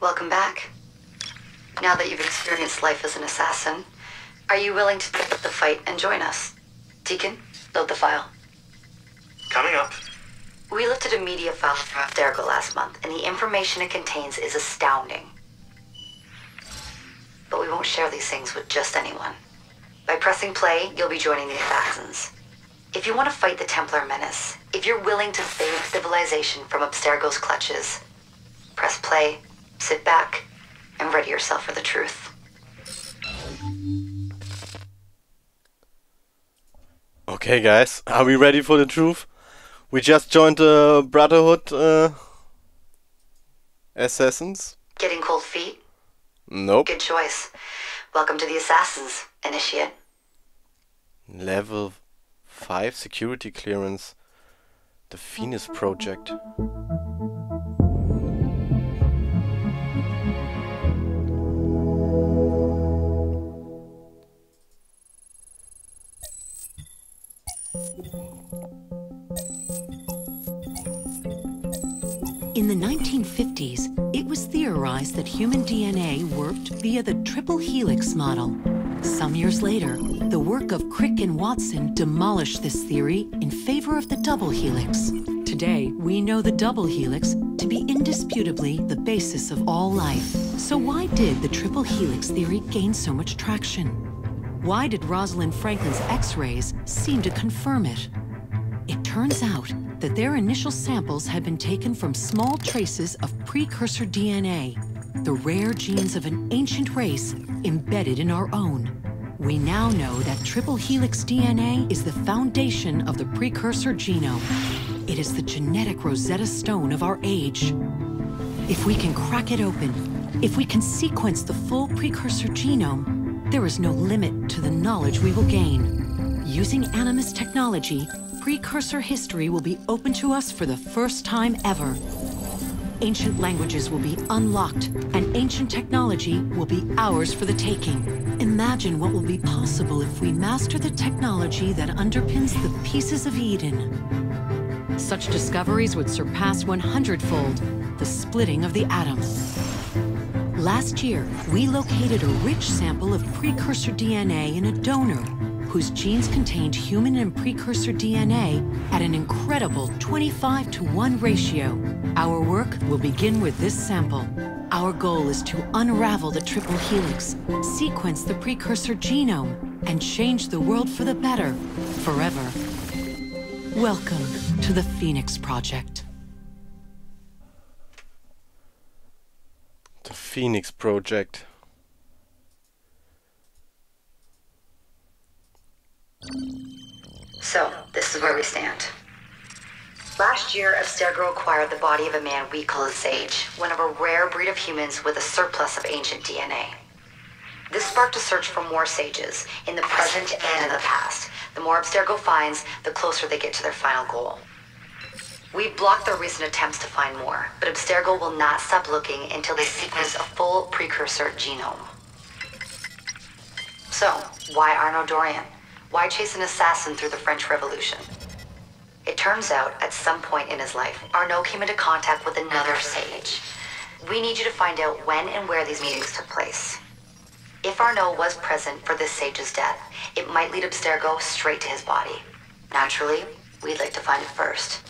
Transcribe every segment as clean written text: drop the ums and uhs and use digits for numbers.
Welcome back. Now that you've experienced life as an assassin, are you willing to pick up the fight and join us? Deacon, load the file. Coming up. We lifted a media file from Abstergo last month, and the information it contains is astounding. But we won't share these things with just anyone. By pressing play, you'll be joining the assassins. If you want to fight the Templar menace, if you're willing to save civilization from Abstergo's clutches, press play, sit back, and ready yourself for the truth. Okay, guys, are we ready for the truth? We just joined the Brotherhood assassins. Getting cold feet? Nope. Good choice. Welcome to the assassins, initiate. Level 5 security clearance. The Phoenix Project. In the 1950s, it was theorized that human DNA worked via the triple helix model. Some years later, the work of Crick and Watson demolished this theory in favor of the double helix. Today, we know the double helix to be indisputably the basis of all life. So why did the triple helix theory gain so much traction? Why did Rosalind Franklin's X-rays seem to confirm it? It turns out that their initial samples had been taken from small traces of precursor DNA, the rare genes of an ancient race embedded in our own. We now know that triple helix DNA is the foundation of the precursor genome. It is the genetic Rosetta Stone of our age. If we can crack it open, if we can sequence the full precursor genome, there is no limit to the knowledge we will gain. Using Animus technology, precursor history will be open to us for the first time ever. Ancient languages will be unlocked, and ancient technology will be ours for the taking. Imagine what will be possible if we master the technology that underpins the pieces of Eden. Such discoveries would surpass 100-fold the splitting of the atom. Last year, we located a rich sample of precursor DNA in a donor whose genes contained human and precursor DNA at an incredible 25-to-1 ratio. Our work will begin with this sample. Our goal is to unravel the triple helix, sequence the precursor genome, and change the world for the better, forever. Welcome to the Phoenix Project. The Phoenix Project. So, this is where we stand. Last year, Abstergo acquired the body of a man we call a sage, one of a rare breed of humans with a surplus of ancient DNA. This sparked a search for more sages, in the present and in the past. The more Abstergo finds, the closer they get to their final goal. We've blocked their recent attempts to find more, but Abstergo will not stop looking until they sequence a full precursor genome. So, why Arno Dorian? Why chase an assassin through the French Revolution? It turns out, at some point in his life, Arno came into contact with another sage. We need you to find out when and where these meetings took place. If Arno was present for this sage's death, it might lead Abstergo straight to his body. Naturally, we'd like to find it first.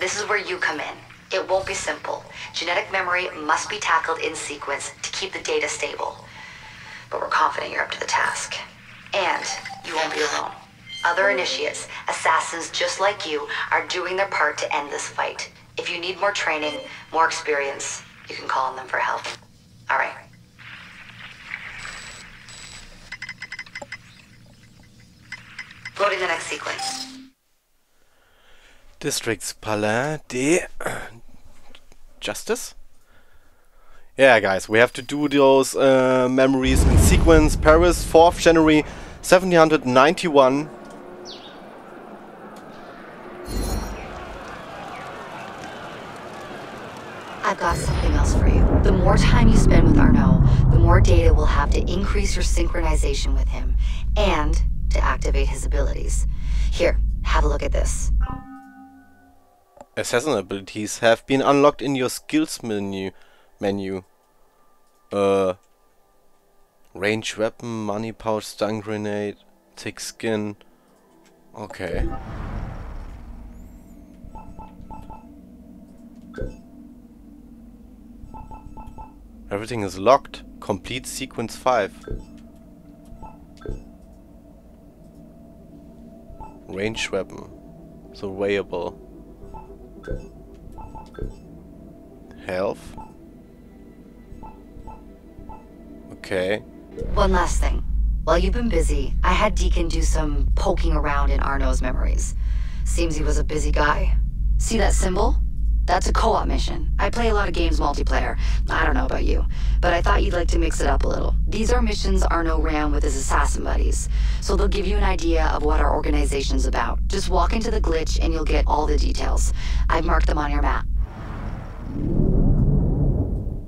This is where you come in. It won't be simple. Genetic memory must be tackled in sequence to keep the data stable. But we're confident you're up to the task. And you won't be alone. Other initiates, assassins just like you, are doing their part to end this fight. If you need more training, more experience, you can call on them for help. All right. Loading the next sequence. District's Palais de Justice? Yeah, guys, we have to do those memories in sequence. Paris, 4th January, 1791. I've got something else for you. The more time you spend with Arno, the more data we'll have to increase your synchronization with him and to activate his abilities. Here, have a look at this. Assassin abilities have been unlocked in your skills menu. Range weapon, money pouch, stun grenade, thick skin. Okay. Everything is locked. Complete sequence 5. Range weapon. So weighable. Health. Okay. One last thing. While you've been busy, I had Deacon do some poking around in Arno's memories. Seems he was a busy guy. See that symbol? That's a co-op mission. I play a lot of games multiplayer. I don't know about you, but I thought you'd like to mix it up a little. These are missions Arno ran with his assassin buddies, so they'll give you an idea of what our organization's about. Just walk into the glitch and you'll get all the details. I've marked them on your map.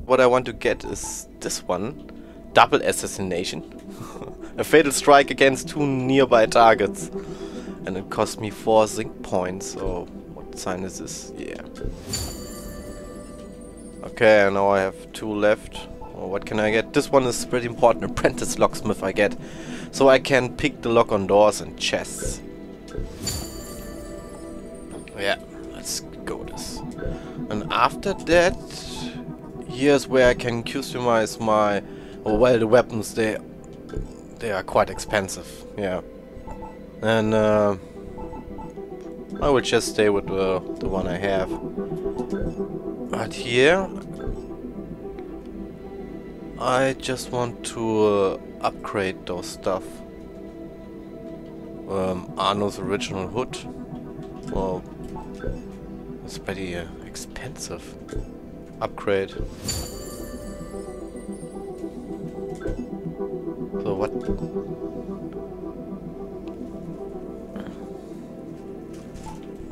What I want to get is this one. Double assassination. A fatal strike against two nearby targets. And it cost me 4 sync points, so... What sign is this? Yeah. Okay, now I have 2 left. Oh, what can I get? This one is pretty important. Apprentice locksmith I get. So I can pick the lock on doors and chests. Yeah, let's go this. And after that... Here's where I can customize my... Oh, well, the weapons, they are quite expensive, yeah. And I will just stay with the one I have. But here, I just want to upgrade those stuff. Arno's original hood. Well, it's pretty expensive. Upgrade. So what?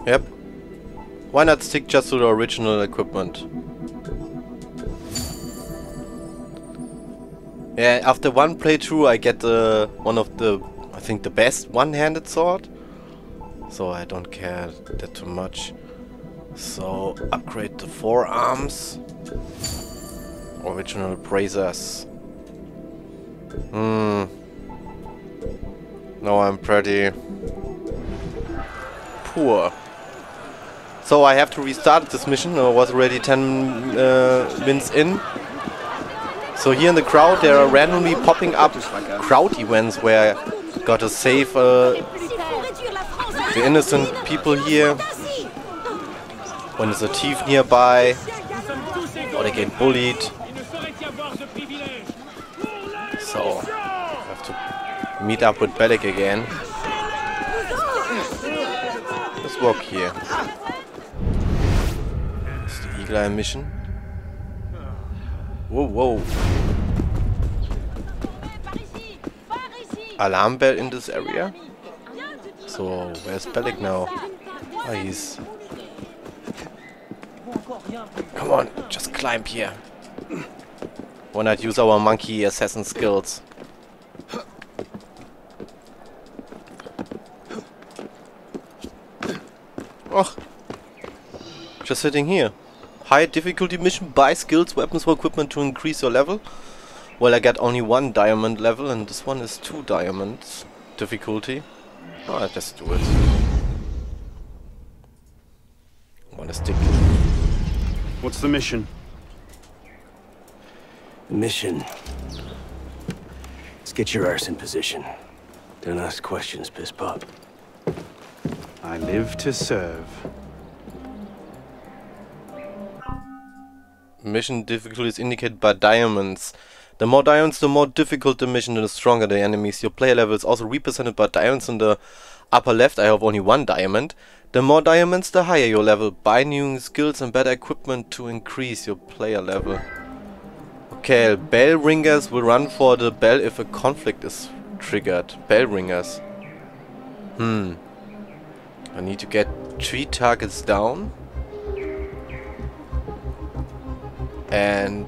Yep. Why not stick just to the original equipment? Yeah, after one playthrough I get one of the, I think the best one-handed sword. So I don't care that too much. So upgrade the forearms. Original bracers. No, I'm pretty poor. So I have to restart this mission. I was already 10 wins in. So here in the crowd there are randomly popping up crowd events where I gotta save the innocent people here. When there's a thief nearby or they get bullied. So, I have to meet up with Bellec again. Let's walk here. It's the Eagle Eye mission. Whoa, whoa. Alarm bell in this area? So, where's Bellec now? Oh, he's... Come on, just climb here. Why not use our monkey assassin skills? Oh, just sitting here. High difficulty mission, buy skills, weapons or equipment to increase your level. Well, I got only 1 diamond level and this one is 2 diamonds difficulty. Oh, I'll just do it. Wanna stick. What's the mission? Mission. Let's get your arse in position. Don't ask questions, piss pop. I live to serve. Mission difficulty is indicated by diamonds. The more diamonds, the more difficult the mission, and the stronger the enemies. Your player level is also represented by diamonds in the upper left. I have only 1 diamond. The more diamonds, the higher your level. Buy new skills and better equipment to increase your player level. Okay, bell ringers will run for the bell if a conflict is triggered. Bell ringers. I need to get 3 targets down. And...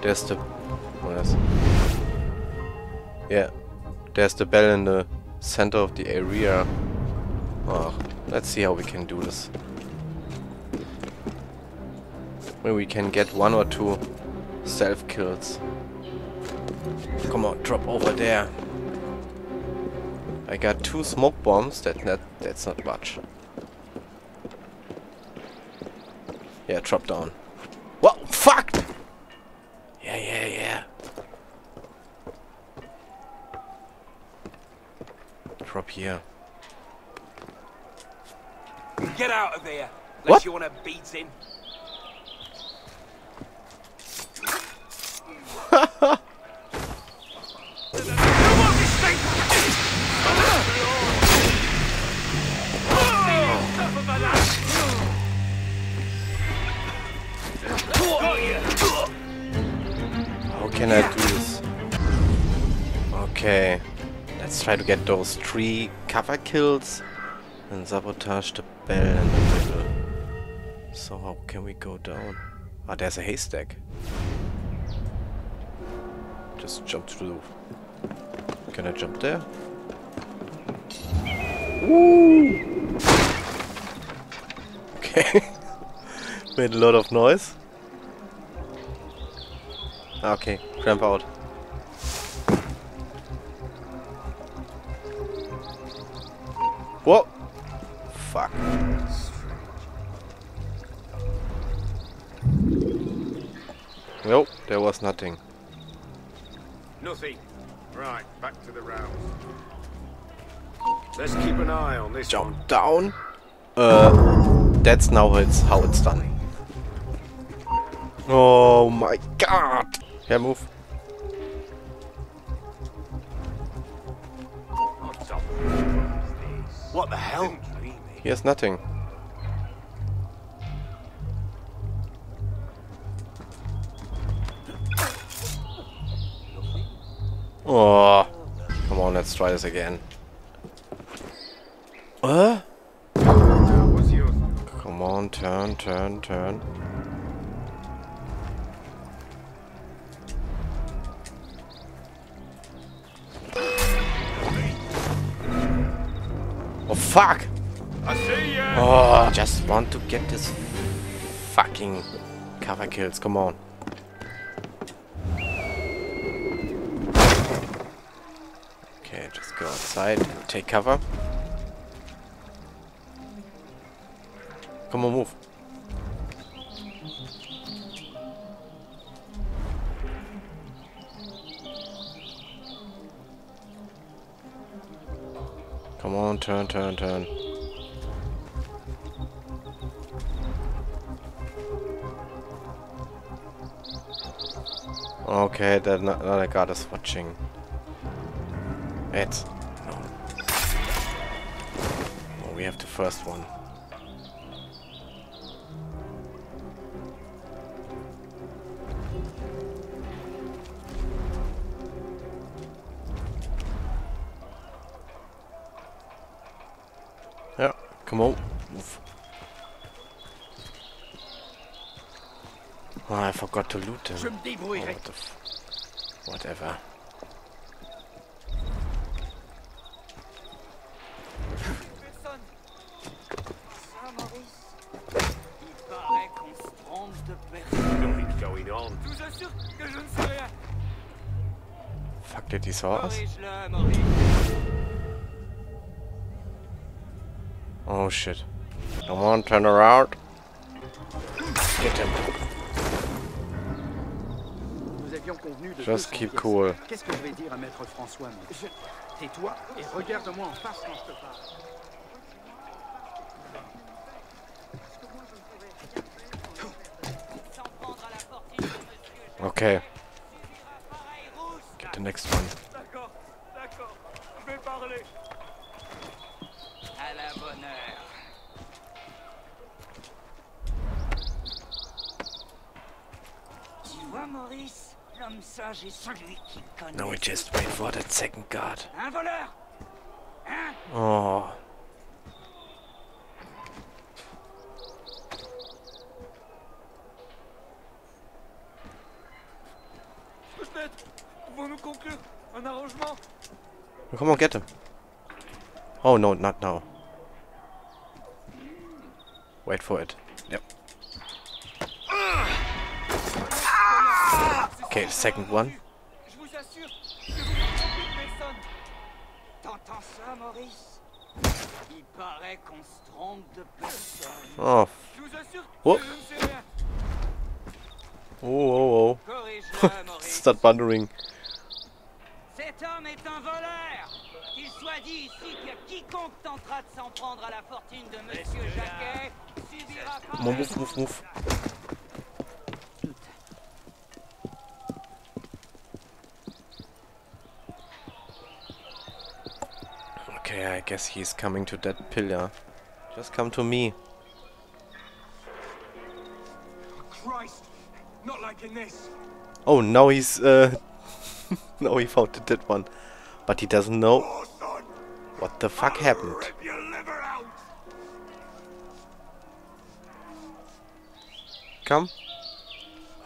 There's the... What else? Yeah. There's the bell in the center of the area. Oh, let's see how we can do this. Maybe we can get 1 or 2. self-kills. Come on, drop over there. I got 2 smoke bombs, that's not much. Yeah, drop down. Whoa, fuck! Yeah. Drop here. Get out of there! Unless what? You want to beat him. How can I do this? Okay, let's try to get those 3 cover kills and sabotage the bell in the middle. So how can we go down? Ah, there's a haystack. Just jump to the roof. Can I jump there? Woo! Okay. Made a lot of noise. Okay, cramp out. Whoa! Fuck. Nope, there was nothing. Nothing. Right, back to the round. Let's keep an eye on this. Jump down. That's now how it's done. Oh my god! Yeah, move. What the hell? Here's nothing. Oh, come on, let's try this again. Come on, turn. Oh, fuck! I see you. Oh, I just want to get this fucking cover kills, come on. Go outside and take cover. Come on, move. Come on, turn. Okay, that another guard is watching. It. No. Oh, we have the first one. Yeah, come on. Move. Oh, I forgot to loot them. Oh, whatever. Fuck, did he saw us? Oh shit. Come on, turn around. Get him. Just keep cool. Okay. Get the next one. No, we just wait for that second guard. Oh. Come on, get him. Oh no, not now. Wait for it. Yep. Okay, the second one. Oh. Whoa. Oh, oh, oh. Start wondering. Cet homme est un voleur. Qu'il soit dit ici que quiconque tentera de s'en prendre à la fortune de Monsieur Jacquet subira par... Mouf, mouf, mouf. Okay, I guess he's coming to that pillar. Just come to me. Christ, not like in this. Oh, now he's no, he found the dead one, but he doesn't know what the fuck happened. Come.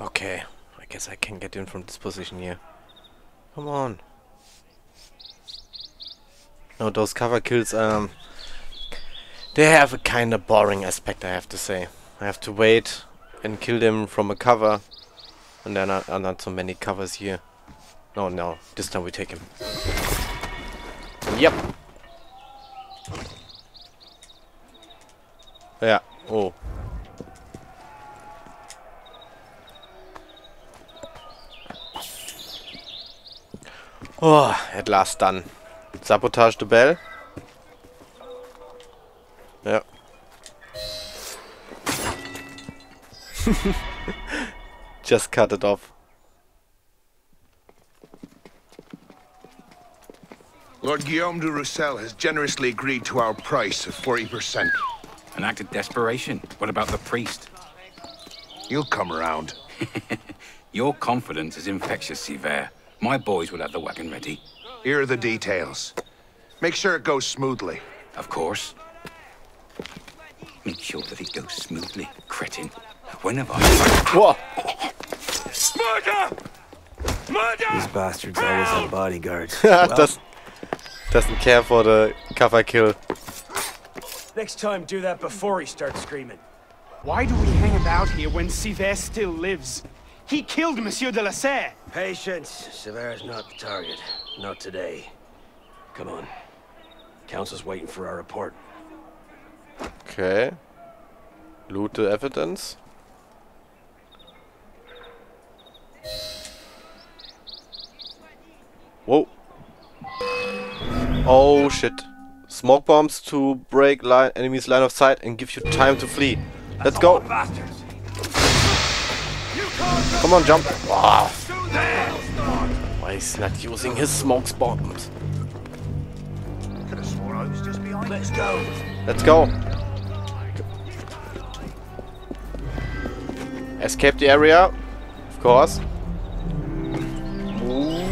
Okay, I guess I can get in from this position here. Come on. No, those cover kills, they have a kind of boring aspect, I have to say. I have to wait and kill them from a cover, and there are not so many covers here. No, no, this time we take him. Yep. Yeah, oh. Oh, at last done. Sabotage the bell. Yeah. Just cut it off. Lord Guillaume de Roussel has generously agreed to our price of 40%. An act of desperation. What about the priest? You'll come around. Your confidence is infectious, Sivert. My boys will have the wagon ready. Here are the details. Make sure it goes smoothly. Of course. Make sure that it goes smoothly, cretin. When have I... Whoa! Murder! Murder! These bastards always have bodyguards. Well, doesn't care for the cover kill. Next time, do that before he starts screaming. Why do we hang about here when Sivert still lives? He killed Monsieur de la Serre. Patience. Sivert's not the target. Not today. Come on. Council's waiting for our report. Okay. Loot the evidence. Whoa. Oh shit. Smoke bombs to break enemy's line of sight and give you time to flee. Let's go. Come on, jump. Oh. Why is he not using his smoke bombs? Let's go. Let's go. Escape the area, of course. Ooh.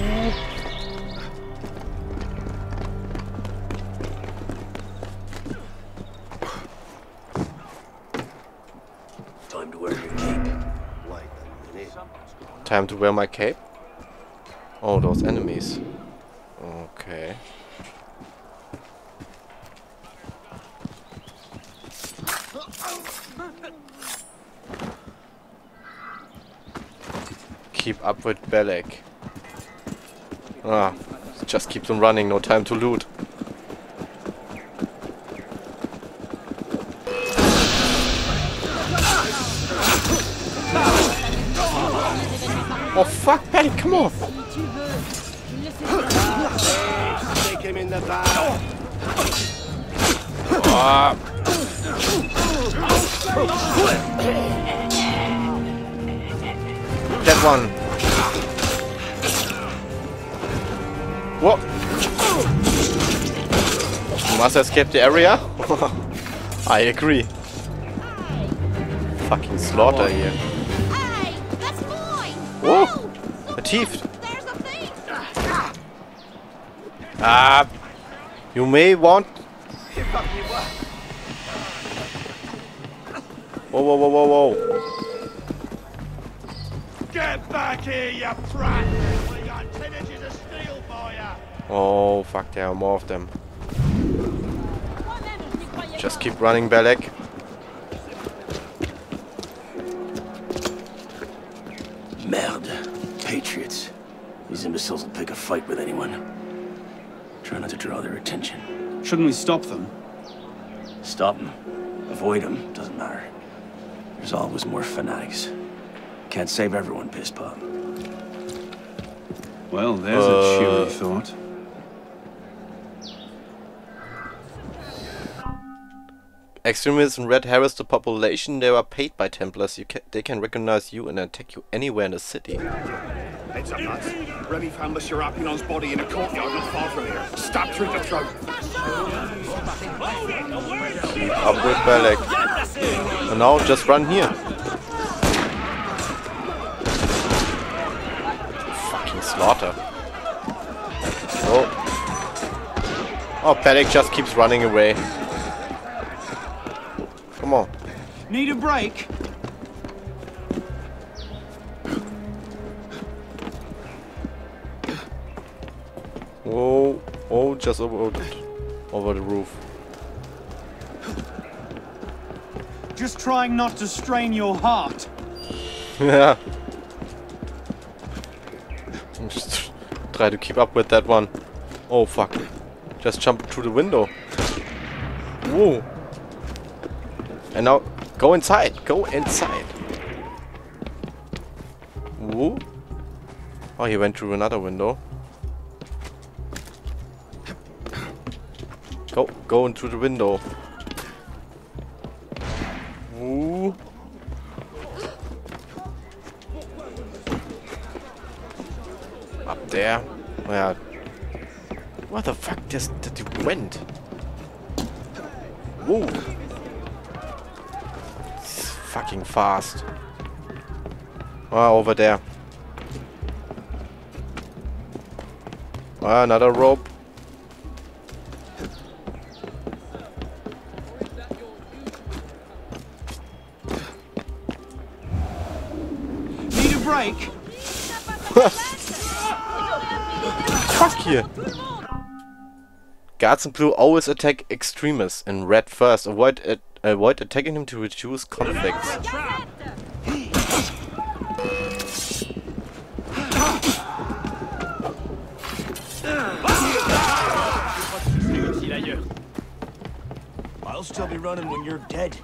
Time to wear your cape. Time to wear my cape? Oh, those enemies. Okay. Keep up with Bellec. Ah, just keep them running, no time to loot. Oh fuck, Bellec, come on! Take him in the back. That one. What? You must escape the area? I agree. Fucking slaughter here. Whoa! A thief! Ah! You may want... Whoa, whoa, whoa, whoa, whoa! Get back here, you prat! We got 10 inches of steel for ya! Oh, fuck, there are more of them. Just keep running, Bellec. patriots. These imbeciles will pick a fight with anyone. Try not to draw their attention. Shouldn't we stop them? Stop them. Avoid them. Doesn't matter. There's always more fanatics. Can't save everyone, piss pop. Well, there's a cheery thought. Extremists in red harass the population. They are paid by Templars. They can recognize you and attack you anywhere in the city. Heads up, lads. Remy found Monsieur Apinon's body in a courtyard not far from here. Stabbed through the throat. Up with Bellec. And now just run here. Fucking slaughter. Oh, Bellec just keeps running away. Come on. Need a break? Oh, oh, just over the roof. Just trying not to strain your heart. Yeah. Just try to keep up with that one. Oh fuck. Just jump through the window. Whoa. And now, go inside! Go inside! Woo! Oh, he went through another window. Go into the window. Woo! Up there. Yeah. Where the fuck did you went? Woo! Fucking fast. Oh, over there. Oh, another rope. Need a break. Fuck you. Guards in blue always attack extremists. In red first. Avoid it. Avoid attacking him to reduce conflicts. I'll still be running when you're dead.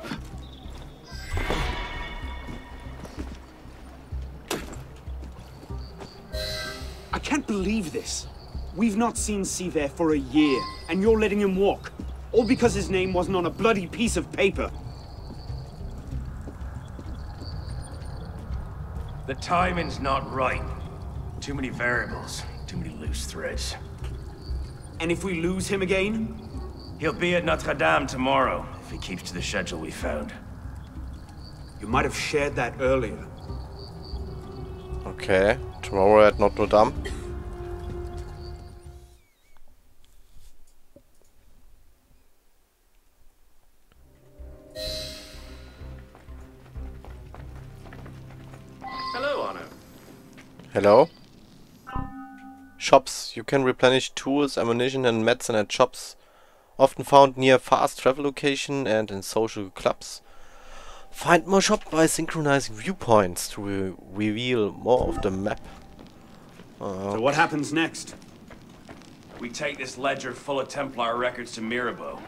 I can't believe this. We've not seen Sivert for a year, and you're letting him walk. All because his name wasn't on a bloody piece of paper. The timing's not right. Too many variables, too many loose threads. And if we lose him again? He'll be at Notre-Dame tomorrow, if he keeps to the schedule we found. You might have shared that earlier. Okay, tomorrow at Notre-Dame. Hello? Shops. You can replenish tools, ammunition and medicine at shops. Often found near fast travel location and in social clubs. Find more shop by synchronizing viewpoints to reveal more of the map. So what happens next? We take this ledger full of Templar records to Mirabeau.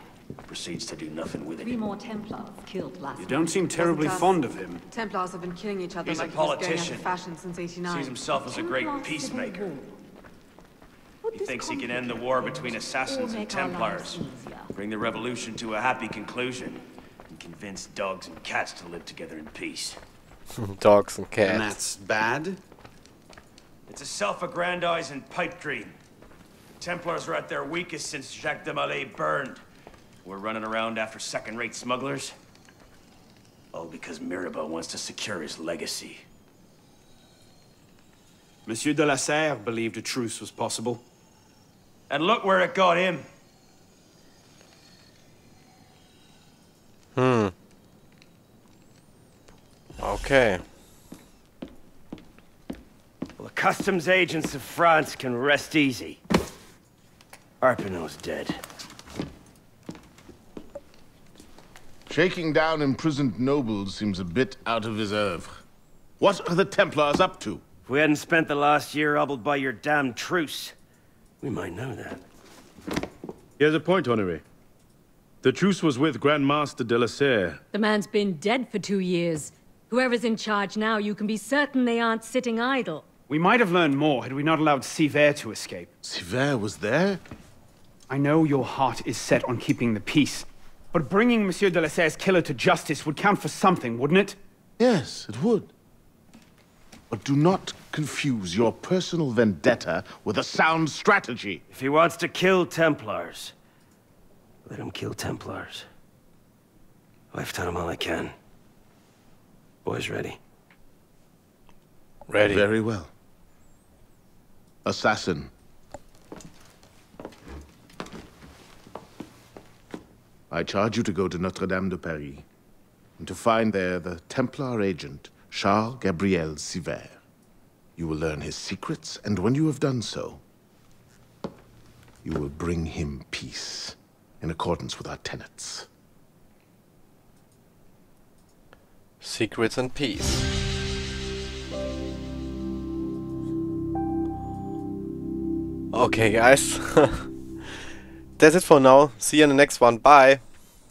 Proceeds to do nothing with it. 3 more Templars killed last night. You don't seem terribly fond of him. Templars have been killing each other. He's like a politician. Fashion since '89. Sees himself as a great peacemaker. He thinks he can end the war between assassins and Templars, bring the revolution to a happy conclusion, and convince dogs and cats to live together in peace. Dogs and cats. And that's bad? It's a self-aggrandizing pipe dream. The Templars are at their weakest since Jacques de Molay burned. We're running around after second-rate smugglers. All because Mirabeau wants to secure his legacy. Monsieur de la Serre believed a truce was possible. And look where it got him. Hmm. Okay. Well, the customs agents of France can rest easy. Arpinon's dead. Shaking down imprisoned nobles seems a bit out of his oeuvre. What are the Templars up to? If we hadn't spent the last year hobbled by your damn truce, we might know that. Here's a point, Honoré. The truce was with Grand Master de la Serre. The man's been dead for 2 years. Whoever's in charge now, you can be certain they aren't sitting idle. We might have learned more had we not allowed Sivert to escape. Sivert was there? I know your heart is set on keeping the peace, but bringing Monsieur de la Serre's killer to justice would count for something, wouldn't it? Yes, it would. But do not confuse your personal vendetta with a sound strategy. If he wants to kill Templars, let him kill Templars. I've taught him all I can. Boys ready? Ready. Very well. Assassin. I charge you to go to Notre-Dame de Paris and to find there the Templar agent, Charles Gabriel Sivert. You will learn his secrets, and when you have done so, you will bring him peace in accordance with our tenets. Secrets and peace. Okay, guys. That's it for now. See you in the next one. Bye.